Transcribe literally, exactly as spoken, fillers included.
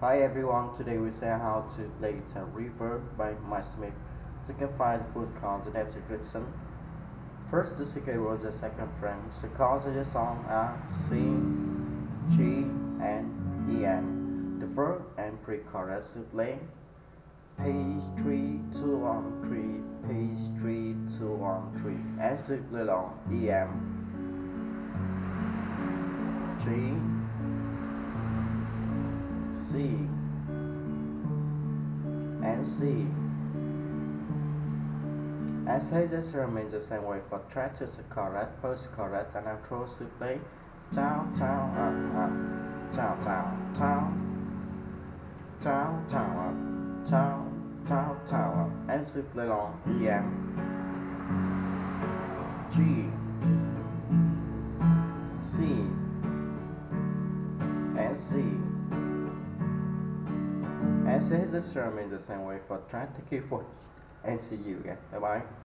Hi everyone, today we say how to play guitar River by Myles Smith. So you can find the full chords in the description. First to second was the second frame. The chords of the song are C, G, and E M. The verb and pre-chorus to play page three, two, one, three, page three, two, one, three. As you play along E M, G, C and C. As hazes remain the same way for tractors, correct, post correct, and outros to play down, down, up, up, down, down, down, down, down, up, down, down, down, up, and to play long E M, G, C, and C. This is the sermon the same way for trying to keep for N C U. Yeah, bye bye.